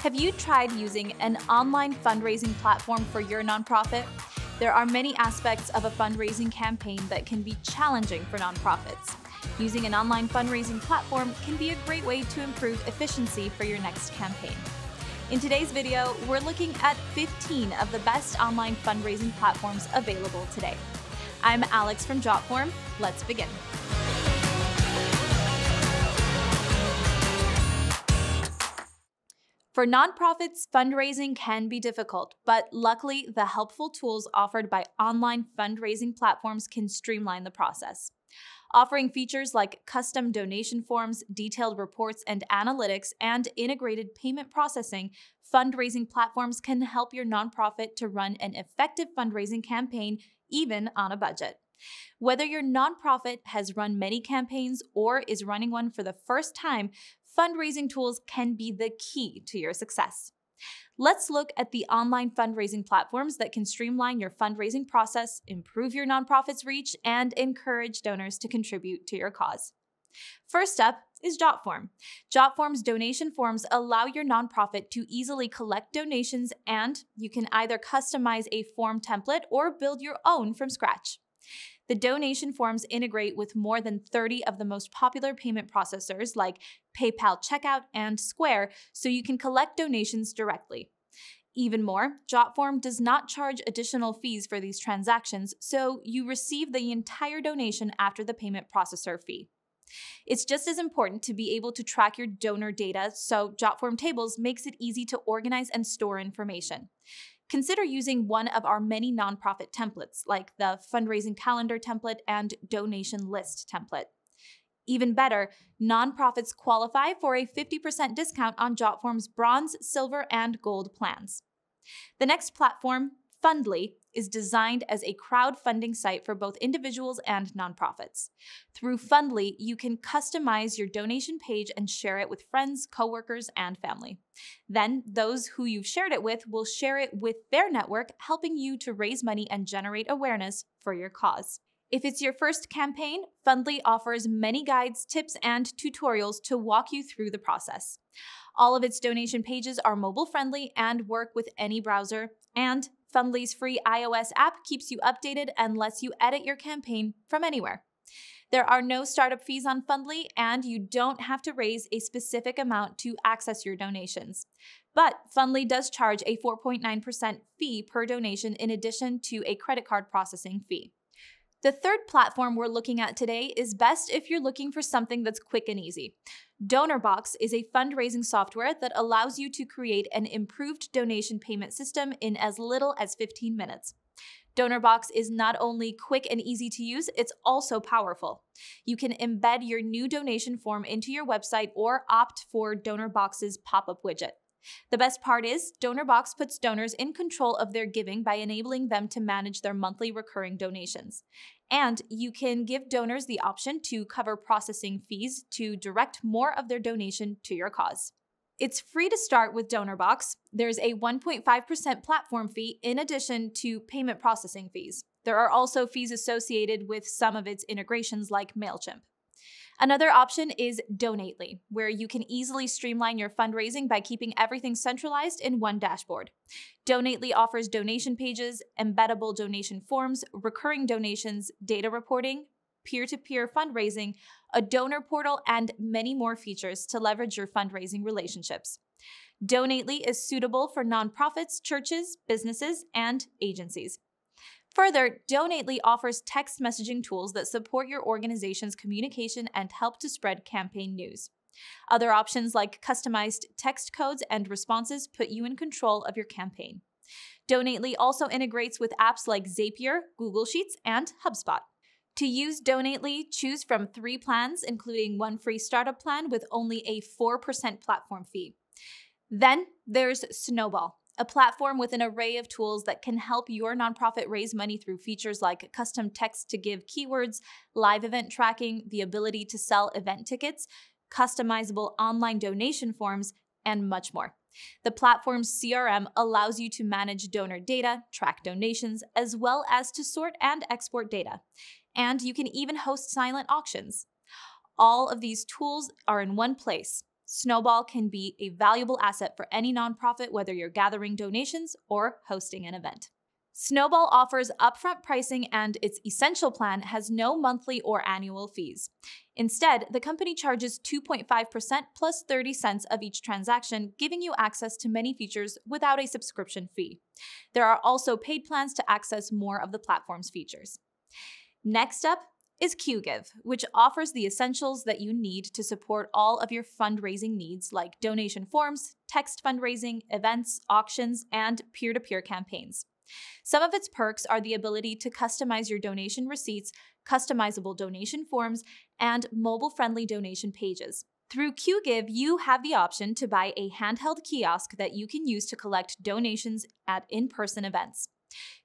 Have you tried using an online fundraising platform for your nonprofit? There are many aspects of a fundraising campaign that can be challenging for nonprofits. Using an online fundraising platform can be a great way to improve efficiency for your next campaign. In today's video, we're looking at 15 of the best online fundraising platforms available today. I'm Alex from Jotform. Let's begin. For nonprofits, fundraising can be difficult, but luckily the helpful tools offered by online fundraising platforms can streamline the process. Offering features like custom donation forms, detailed reports and analytics, and integrated payment processing, fundraising platforms can help your nonprofit to run an effective fundraising campaign, even on a budget. Whether your nonprofit has run many campaigns or is running one for the first time, fundraising tools can be the key to your success. Let's look at the online fundraising platforms that can streamline your fundraising process, improve your nonprofit's reach, and encourage donors to contribute to your cause. First up is Jotform. Jotform's donation forms allow your nonprofit to easily collect donations, and you can either customize a form template or build your own from scratch. The donation forms integrate with more than 30 of the most popular payment processors like PayPal Checkout and Square, so you can collect donations directly. Even more, Jotform does not charge additional fees for these transactions, so you receive the entire donation after the payment processor fee. It's just as important to be able to track your donor data, so Jotform Tables makes it easy to organize and store information. Consider using one of our many nonprofit templates, like the fundraising calendar template and donation list template. Even better, nonprofits qualify for a 50% discount on Jotform's bronze, silver, and gold plans. The next platform, Fundly, is designed as a crowdfunding site for both individuals and nonprofits. Through Fundly, you can customize your donation page and share it with friends, coworkers, and family. Then, those who you've shared it with will share it with their network, helping you to raise money and generate awareness for your cause. If it's your first campaign, Fundly offers many guides, tips, and tutorials to walk you through the process. All of its donation pages are mobile-friendly and work with any browser, and Fundly's free iOS app keeps you updated and lets you edit your campaign from anywhere. There are no startup fees on Fundly, and you don't have to raise a specific amount to access your donations. But Fundly does charge a 4.9% fee per donation in addition to a credit card processing fee. The third platform we're looking at today is best if you're looking for something that's quick and easy. Donorbox is a fundraising software that allows you to create an improved donation payment system in as little as 15 minutes. Donorbox is not only quick and easy to use, it's also powerful. You can embed your new donation form into your website or opt for Donorbox's pop-up widget. The best part is, Donorbox puts donors in control of their giving by enabling them to manage their monthly recurring donations. And you can give donors the option to cover processing fees to direct more of their donation to your cause. It's free to start with Donorbox. There's a 1.5% platform fee in addition to payment processing fees. There are also fees associated with some of its integrations like MailChimp. Another option is Donately, where you can easily streamline your fundraising by keeping everything centralized in one dashboard. Donately offers donation pages, embeddable donation forms, recurring donations, data reporting, peer-to-peer fundraising, a donor portal, and many more features to leverage your fundraising relationships. Donately is suitable for nonprofits, churches, businesses, and agencies. Further, Donately offers text messaging tools that support your organization's communication and help to spread campaign news. Other options like customized text codes and responses put you in control of your campaign. Donately also integrates with apps like Zapier, Google Sheets, and HubSpot. To use Donately, choose from 3 plans, including one free startup plan with only a 4% platform fee. Then there's Snowball, a platform with an array of tools that can help your nonprofit raise money through features like custom text-to-give keywords, live event tracking, the ability to sell event tickets, customizable online donation forms, and much more. The platform's CRM allows you to manage donor data, track donations, as well as to sort and export data. And you can even host silent auctions. All of these tools are in one place, Snowball can be a valuable asset for any nonprofit, whether you're gathering donations or hosting an event. Snowball offers upfront pricing, and its Essential plan has no monthly or annual fees. Instead, the company charges 2.5% plus 30 cents of each transaction, giving you access to many features without a subscription fee. There are also paid plans to access more of the platform's features. Next up is Qgiv, which offers the essentials that you need to support all of your fundraising needs, like donation forms, text fundraising, events, auctions, and peer-to-peer campaigns. Some of its perks are the ability to customize your donation receipts, customizable donation forms, and mobile-friendly donation pages. Through Qgiv, you have the option to buy a handheld kiosk that you can use to collect donations at in-person events.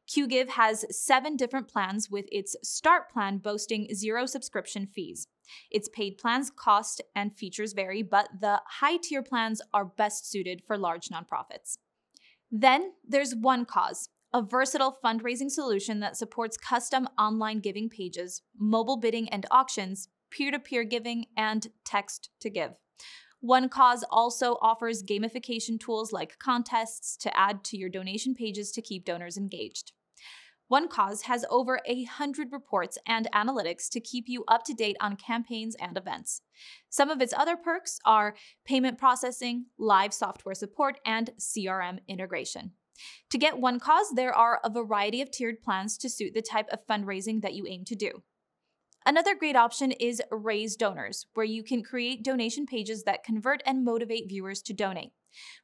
Qgiv has 7 different plans, with its Start plan boasting 0 subscription fees. Its paid plans cost and features vary, but the high-tier plans are best suited for large nonprofits. Then there's OneCause, a versatile fundraising solution that supports custom online giving pages, mobile bidding and auctions, peer-to-peer giving, and text to give. OneCause also offers gamification tools like contests to add to your donation pages to keep donors engaged. OneCause has over 100 reports and analytics to keep you up to date on campaigns and events. Some of its other perks are payment processing, live software support, and CRM integration. To get OneCause, there are a variety of tiered plans to suit the type of fundraising that you aim to do. Another great option is Raise Donors, where you can create donation pages that convert and motivate viewers to donate.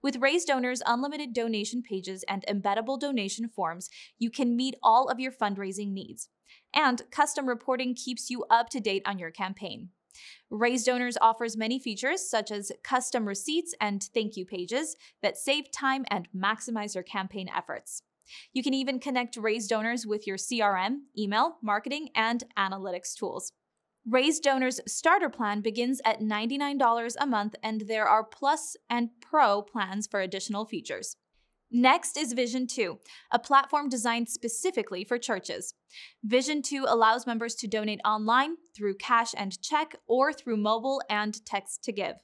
With Raise Donors, unlimited donation pages, and embeddable donation forms, you can meet all of your fundraising needs. And custom reporting keeps you up to date on your campaign. Raise Donors offers many features, such as custom receipts and thank you pages, that save time and maximize your campaign efforts. You can even connect Raise Donors with your CRM, email, marketing, and analytics tools. Raise Donors Starter plan begins at $99 a month, and there are Plus and Pro plans for additional features. Next is Vision 2, a platform designed specifically for churches. Vision 2 allows members to donate online, through cash and check, or through mobile and text to give.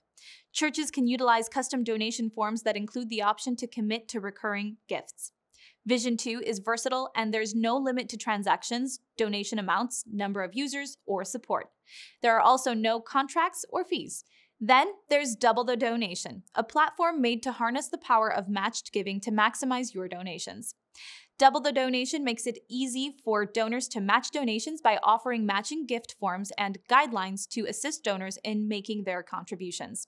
Churches can utilize custom donation forms that include the option to commit to recurring gifts. Vision 2 is versatile, and there's no limit to transactions, donation amounts, number of users, or support. There are also no contracts or fees. Then there's Double the Donation, a platform made to harness the power of matched giving to maximize your donations. Double the Donation makes it easy for donors to match donations by offering matching gift forms and guidelines to assist donors in making their contributions.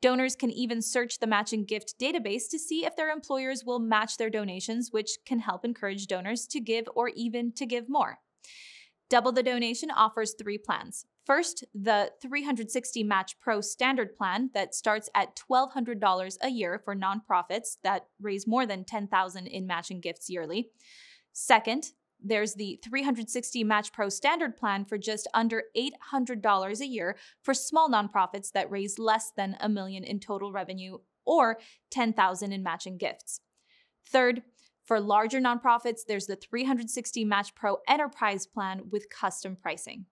Donors can even search the matching gift database to see if their employers will match their donations, which can help encourage donors to give or even to give more. Double the Donation offers 3 plans. First, the 360 Match Pro Standard plan that starts at $1,200 a year for nonprofits that raise more than $10,000 in matching gifts yearly. Second, there's the 360 Match Pro Standard plan for just under $800 a year for small nonprofits that raise less than $1 million in total revenue or $10,000 in matching gifts. Third, for larger nonprofits, there's the 360 Match Pro Enterprise plan with custom pricing.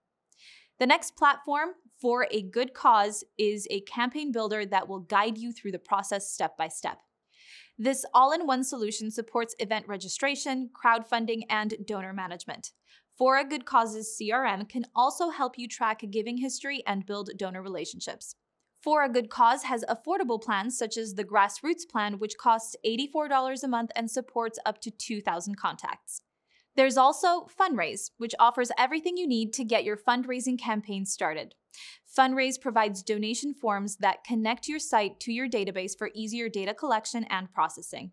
The next platform, For a Good Cause, is a campaign builder that will guide you through the process step by step. This all-in-one solution supports event registration, crowdfunding, and donor management. For a Good Cause's CRM can also help you track giving history and build donor relationships. For a Good Cause has affordable plans such as the Grassroots plan, which costs $84 a month and supports up to 2,000 contacts. There's also Funraise, which offers everything you need to get your fundraising campaign started. Funraise provides donation forms that connect your site to your database for easier data collection and processing.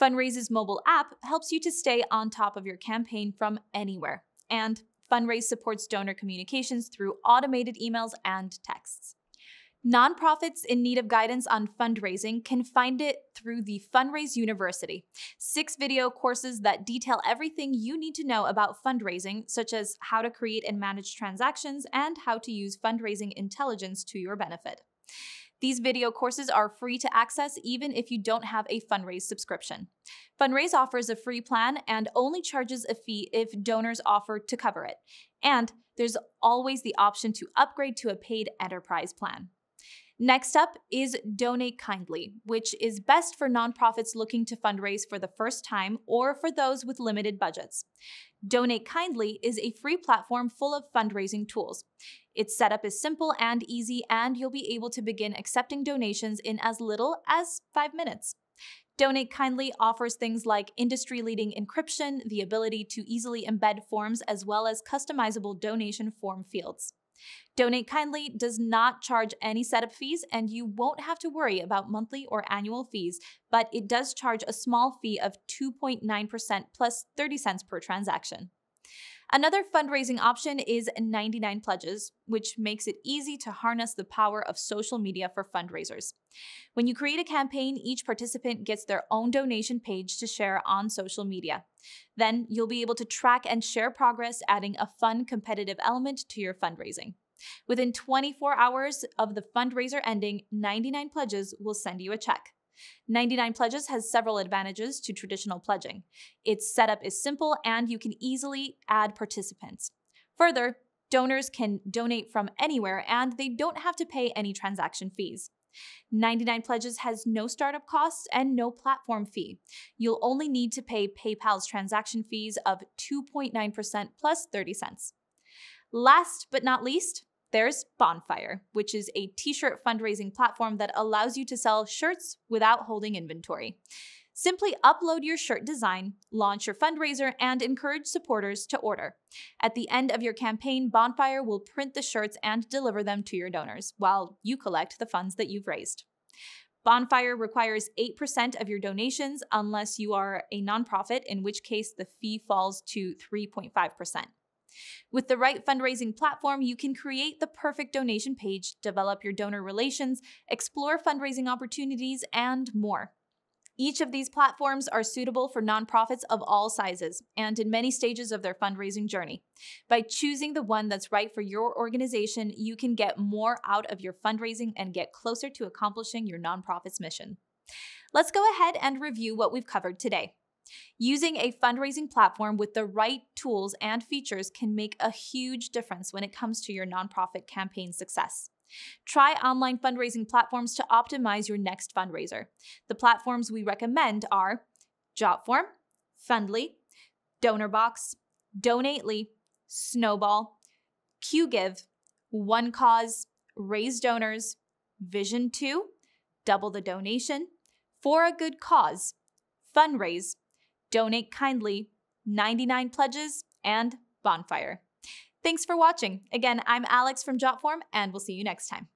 Funraise's mobile app helps you to stay on top of your campaign from anywhere. And Funraise supports donor communications through automated emails and texts. Nonprofits in need of guidance on fundraising can find it through the Funraise University, 6 video courses that detail everything you need to know about fundraising, such as how to create and manage transactions and how to use fundraising intelligence to your benefit. These video courses are free to access even if you don't have a Funraise subscription. Funraise offers a free plan and only charges a fee if donors offer to cover it. And there's always the option to upgrade to a paid enterprise plan. Next up is Donate Kindly, which is best for nonprofits looking to fundraise for the first time or for those with limited budgets. Donate Kindly is a free platform full of fundraising tools. Its setup is simple and easy, and you'll be able to begin accepting donations in as little as 5 minutes. Donate Kindly offers things like industry-leading encryption, the ability to easily embed forms, as well as customizable donation form fields. Donate Kindly does not charge any setup fees, and you won't have to worry about monthly or annual fees, but it does charge a small fee of 2.9% plus 30 cents per transaction. Another fundraising option is 99 Pledges, which makes it easy to harness the power of social media for fundraisers. When you create a campaign, each participant gets their own donation page to share on social media. Then you'll be able to track and share progress, adding a fun, competitive element to your fundraising. Within 24 hours of the fundraiser ending, 99 Pledges will send you a check. 99 Pledges has several advantages to traditional pledging. Its setup is simple, and you can easily add participants. Further, donors can donate from anywhere, and they don't have to pay any transaction fees. 99 Pledges has no startup costs and no platform fee. You'll only need to pay PayPal's transaction fees of 2.9% plus 30 cents. Last but not least, there's Bonfire, which is a t-shirt fundraising platform that allows you to sell shirts without holding inventory. Simply upload your shirt design, launch your fundraiser, and encourage supporters to order. At the end of your campaign, Bonfire will print the shirts and deliver them to your donors, while you collect the funds that you've raised. Bonfire requires 8% of your donations unless you are a nonprofit, in which case the fee falls to 3.5%. With the right fundraising platform, you can create the perfect donation page, develop your donor relations, explore fundraising opportunities, and more. Each of these platforms are suitable for nonprofits of all sizes and in many stages of their fundraising journey. By choosing the one that's right for your organization, you can get more out of your fundraising and get closer to accomplishing your nonprofit's mission. Let's go ahead and review what we've covered today. Using a fundraising platform with the right tools and features can make a huge difference when it comes to your nonprofit campaign success. Try online fundraising platforms to optimize your next fundraiser. The platforms we recommend are Jotform, Fundly, Donorbox, Donately, Snowball, Qgiv, OneCause, Raise Donors, Vision 2, Double the Donation, For a Good Cause, Funraise, Donate Kindly, 99 Pledges, and Bonfire. Thanks for watching. Again, I'm Alex from Jotform, and we'll see you next time.